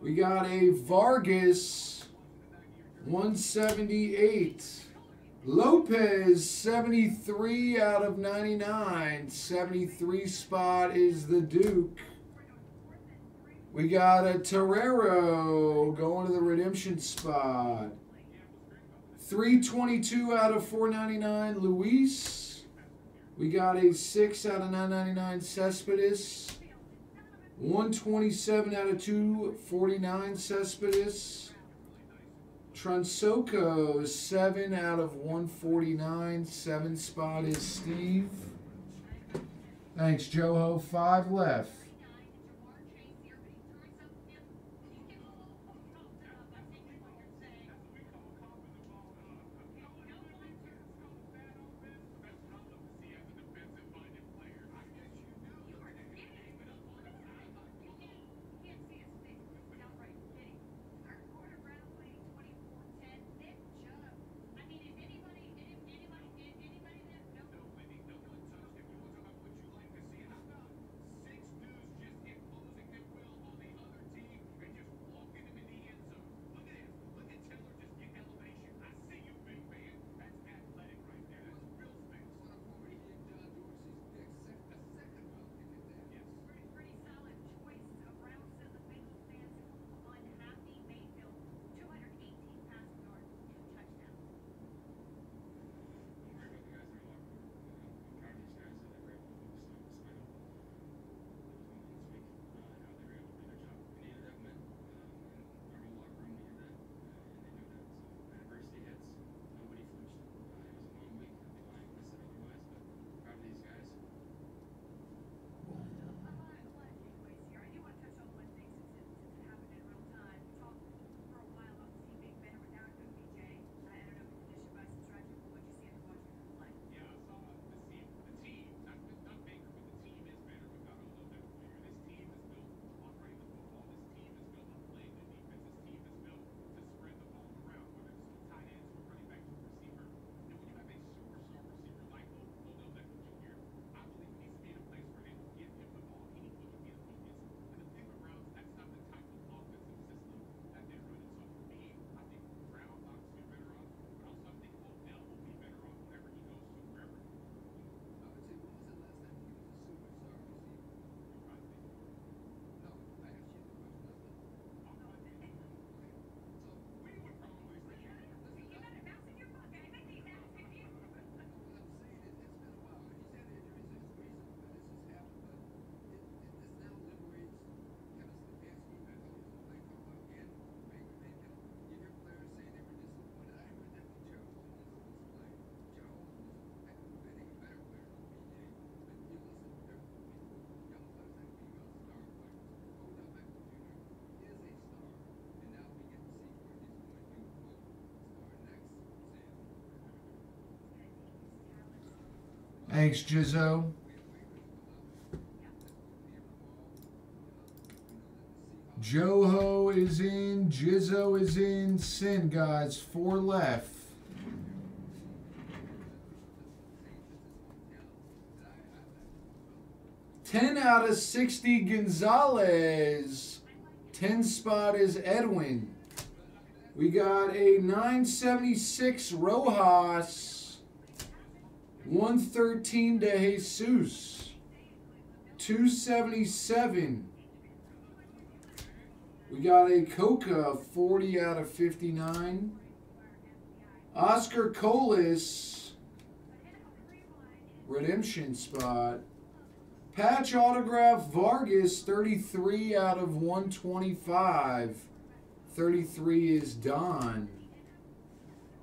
We got a Vargas one seventy-eight. Lopez seventy-three out of ninety-nine. seventy-three spot is the Duke. We got a Torero going to the redemption spot. three twenty-two out of four ninety-nine Luis. We got a six out of nine ninety-nine Cespedes. one twenty-seven out of two forty-nine Cespedes. Troncoso seven out of one forty-nine. Seven spot is Steve. Thanks, Joho. Five left. Thanks, Jizzo. Joho is in. Jizzo is in. Sin, guys. Four left. Ten out of sixty, Gonzalez. Ten spot is Edwin. We got a nine seventy-six, Rojas. one thirteen to Jesus. two seventy-seven. We got a Coca, forty out of fifty-nine. Oscar Colas. redemption spot. Patch autograph Vargas, thirty-three out of one twenty-five. thirty-three is Don.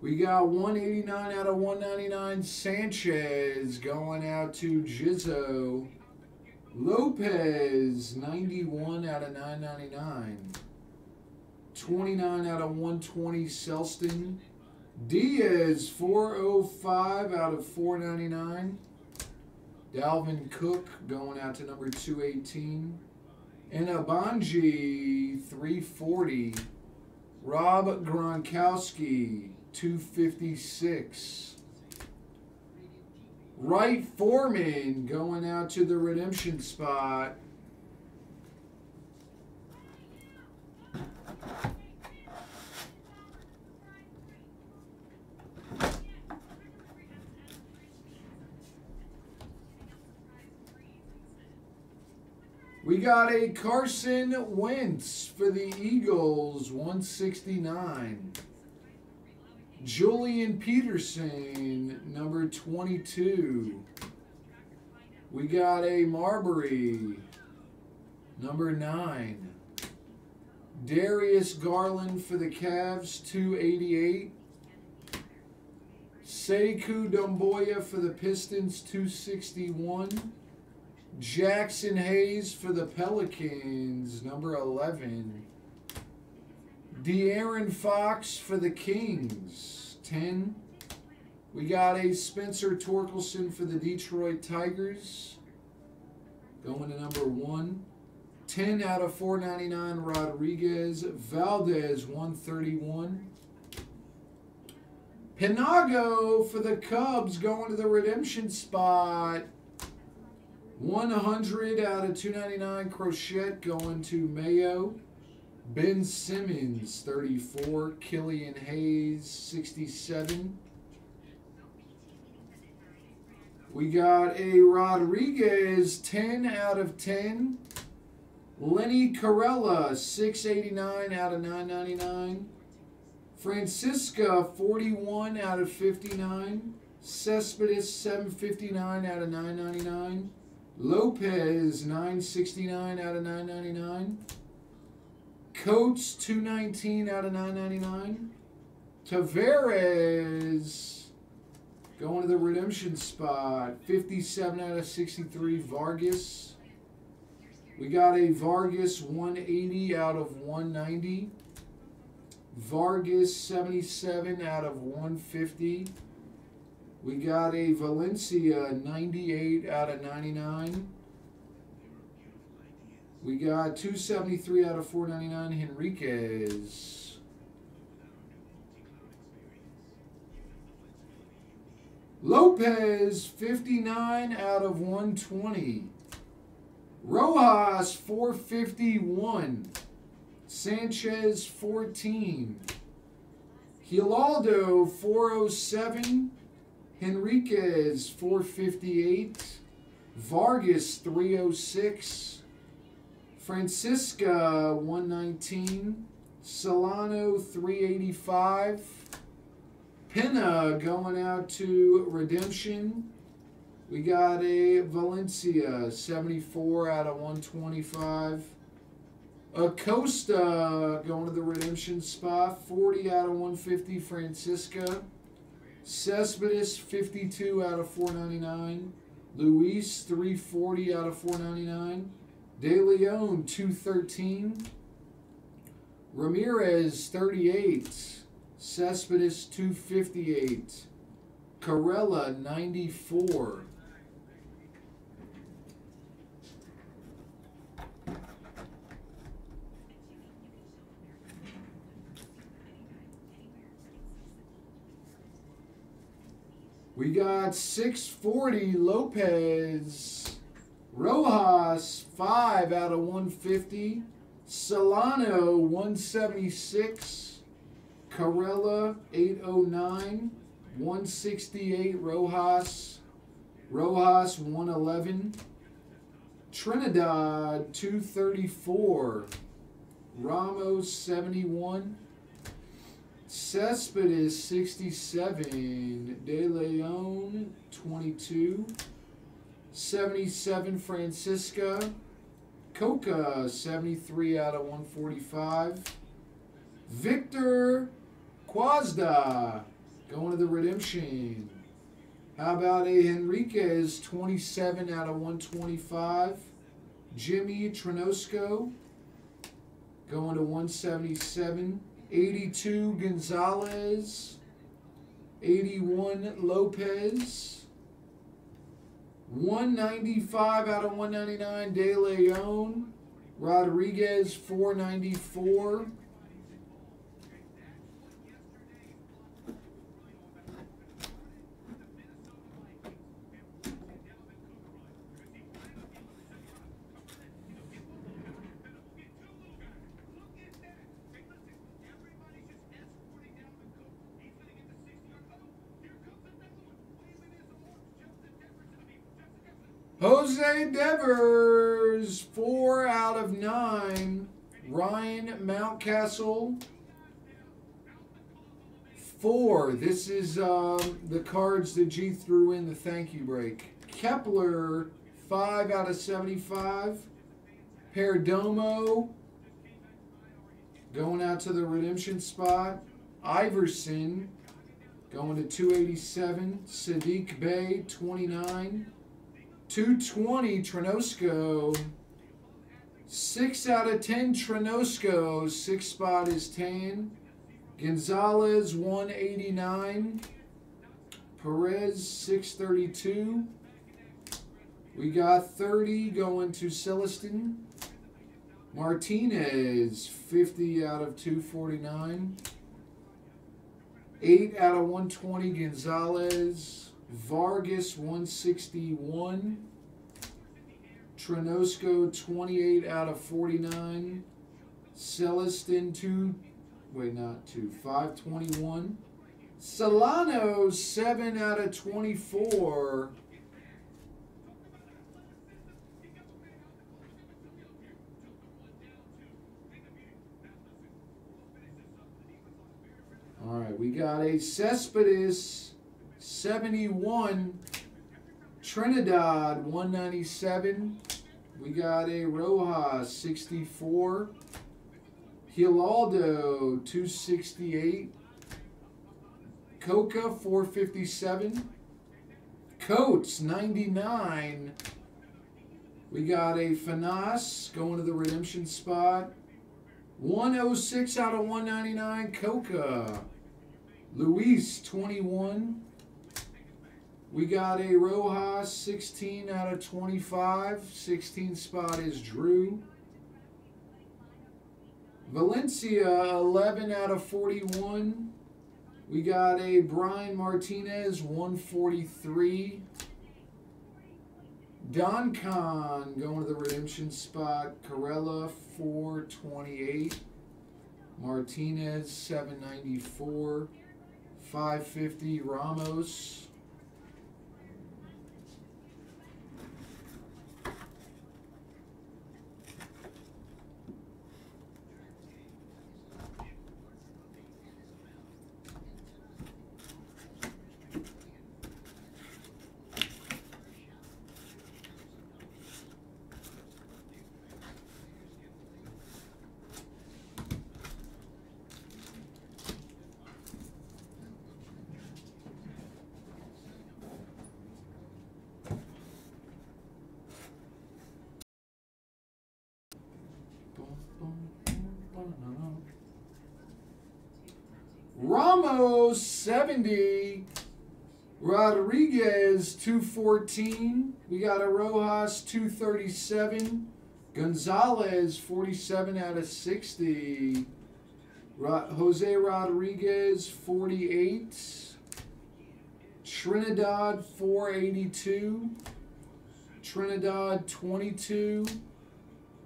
We got one eighty-nine out of one ninety-nine Sanchez going out to Jizzo. Lopez, ninety-one out of nine ninety-nine. twenty-nine out of one twenty Selston. Diaz, four oh five out of four ninety-nine. Dalvin Cook going out to number two eighteen. And Abanji, three forty. Rob Gronkowski, two fifty-six. Wright Foreman going out to the redemption spot. We got a Carson Wentz for the Eagles, one sixty-nine. Julian Peterson, number twenty-two. We got a Marbury, number nine. Darius Garland for the Cavs, two eighty-eight. Sekou Doumbouya for the Pistons, two sixty-one. Jackson Hayes for the Pelicans, number eleven. De'Aaron Fox for the Kings, ten. We got a Spencer Torkelson for the Detroit Tigers, going to number one. ten out of four ninety-nine, Rodriguez. Valdez, one thirty-one. Panago for the Cubs, going to the redemption spot. one hundred out of two ninety-nine, Crochet going to Mayo. Ben Simmons, thirty-four. Killian Hayes, sixty-seven. We got a Rodriguez, ten out of ten. Lenny Carella, six eighty-nine out of nine ninety-nine. Francisca, forty-one out of fifty-nine. Cespedes, seven fifty-nine out of nine ninety-nine. Lopez, nine sixty-nine out of nine ninety-nine. Coates, two nineteen out of nine ninety-nine. Tavares, going to the redemption spot, fifty-seven out of sixty-three. Vargas. We got a Vargas, one eighty out of one ninety. Vargas, seventy-seven out of one fifty. We got a Valencia, ninety-eight out of ninety-nine. We got two seventy-three out of four ninety-nine, Henriquez. Lopez, fifty-nine out of one twenty. Rojas, four fifty-one. Sanchez, fourteen. Hilaldo, four oh seven. Henriquez, four fifty-eight. Vargas, three oh six. Francisca, one nineteen. Solano, three eighty-five. Pena going out to redemption. We got a Valencia, seventy-four out of one twenty-five. Acosta going to the redemption spot, forty out of one fifty. Francisca. Cespedes, fifty-two out of four ninety-nine. Luis, three forty out of four ninety-nine. De Leon, two thirteen. Ramirez, thirty-eight. Cespedes, two fifty-eight. Carella, ninety-four. We got six forty, Lopez. Rojas, five out of one fifty. Solano, one seventy-six. Carella, eight oh nine. one sixty-eight, Rojas. Rojas, one eleven. Trinidad, two thirty-four. Ramos, seventy-one. Cespedes, sixty-seven. De Leon, twenty-two. seventy-seven Francisca. Coca, seventy-three out of one forty-five. Victor Quazda, going to the redemption. How about a Henriquez, twenty-seven out of one twenty-five. Jimmy Trinosko, going to one seventy-seven. eighty-two Gonzalez. eighty-one Lopez. one ninety-five out of one ninety-nine De Leon. Rodriguez, four ninety-four. Jose Devers, four out of nine. Ryan Mountcastle, four. This is um, the cards that G threw in the thank you break. Kepler, five out of seventy-five. Perdomo, going out to the redemption spot. Iverson, going to two eighty-seven. Sadiq Bey, twenty-nine. two twenty Trinosko, six out of ten Trinosko, six spot is tan. Gonzalez, one eighty-nine. Perez, six thirty-two. We got thirty going to Celestin. Martinez, fifty out of two forty-nine. eight out of one twenty Gonzalez. Vargas, one sixty-one. Trinosko, twenty-eight out of forty-nine. Celestin, two. Wait, not two. five twenty-one. Solano, seven out of twenty-four. All right, we got a Cespedes. seventy-one Trinidad, one ninety-seven. We got a Rojas, sixty-four. Hilaldo, two sixty-eight. Coca, four fifty-seven. Coates, ninety-nine. We got a Fanas going to the redemption spot. one oh six out of one ninety-nine Coca. Luis, twenty-one. We got a Rojas, sixteen out of twenty-five. sixteen spot is Drew. Valencia, eleven out of forty-one. We got a Brian Martinez, one forty-three. Don Con going to the redemption spot. Corella, four twenty-eight. Martinez, seven ninety-four. five fifty Ramos. Ramos, seventy. Rodriguez, two fourteen. We got a Rojas, two thirty-seven. Gonzalez, forty-seven out of sixty. Ro- Jose Rodriguez, forty-eight. Trinidad, four eighty-two. Trinidad, twenty-two.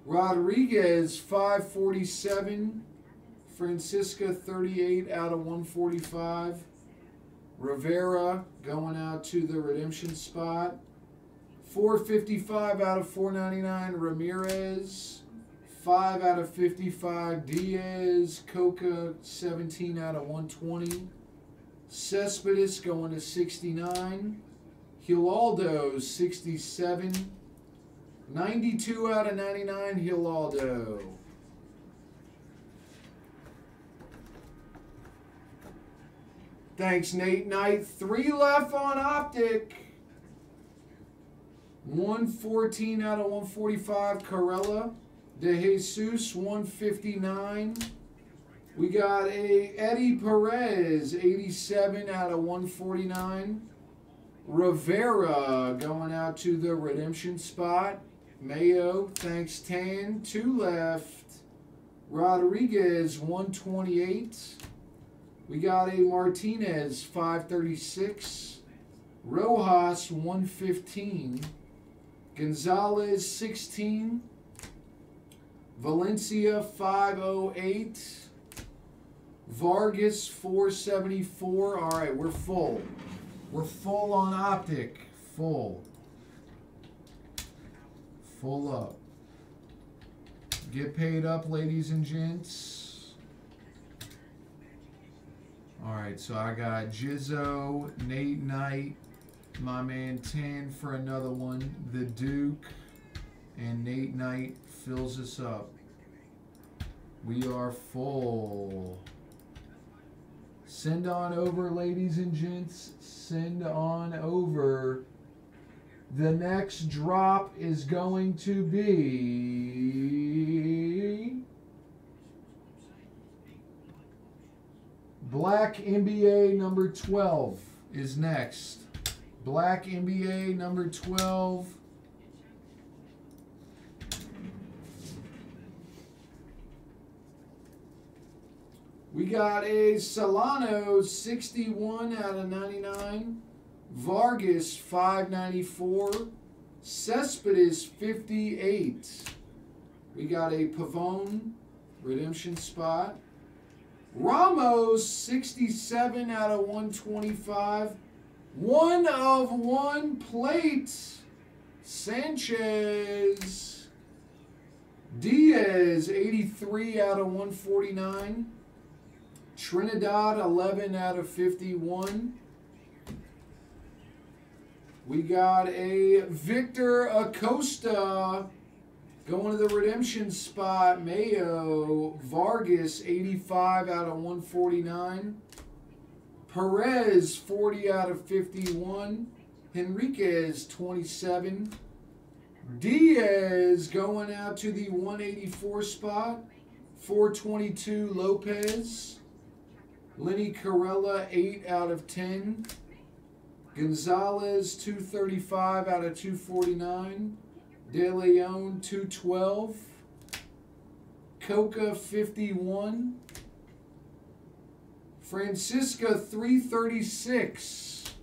Rodriguez, five forty-seven. Francisca, thirty-eight out of one forty-five. Rivera going out to the redemption spot. four fifty-five out of four ninety-nine. Ramirez, five out of fifty-five. Diaz. Coca, seventeen out of one twenty. Cespedes going to sixty-nine. Hilaldo, sixty-seven. ninety-two out of ninety-nine, Hilaldo. Thanks, Nate Knight. Three left on Optic. one fourteen out of one forty-five, Corella. DeJesus, one fifty-nine. We got a Eddie Perez, eighty-seven out of one forty-nine. Rivera going out to the redemption spot. Mayo, thanks, Tan. Two left. Rodriguez, one twenty-eight. We got a Martinez, five thirty-six. Rojas, one fifteen. Gonzalez, sixteen. Valencia, five oh eight. Vargas, four seventy-four. All right, we're full. We're full on Optic. Full. Full up. Get paid up, ladies and gents. All right, so I got Jizzo, Nate Knight, my man Tan for another one, the Duke, and Nate Knight fills us up. We are full. Send on over, ladies and gents. Send on over. The next drop is going to be Black N B A number twelve is next. Black N B A number twelve. We got a Solano, sixty-one out of ninety-nine. Vargas, five ninety-four. Cespedes, fifty-eight. We got a Pavone, redemption spot. Ramos, sixty-seven out of one twenty-five. One of one plate. Sanchez. Diaz, eighty-three out of one forty-nine. Trinidad, eleven out of fifty-one. We got a Victor Acosta going to the redemption spot. Mayo, Vargas, eighty-five out of one forty-nine. Perez, forty out of fifty-one. Henriquez, twenty-seven. Diaz going out to the one eighty-four spot. four twenty-two, Lopez. Lenny Corella, eight out of ten. Gonzalez, two thirty-five out of two forty-nine. De Leon, two twelve. Coca, fifty-one. Francisca, three thirty-six.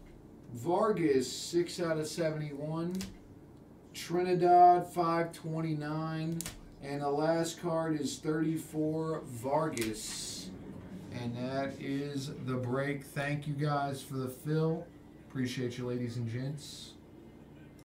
Vargas, six out of seventy-one. Trinidad, five twenty-nine. And the last card is thirty-four, Vargas. And that is the break. Thank you guys for the fill. Appreciate you, ladies and gents.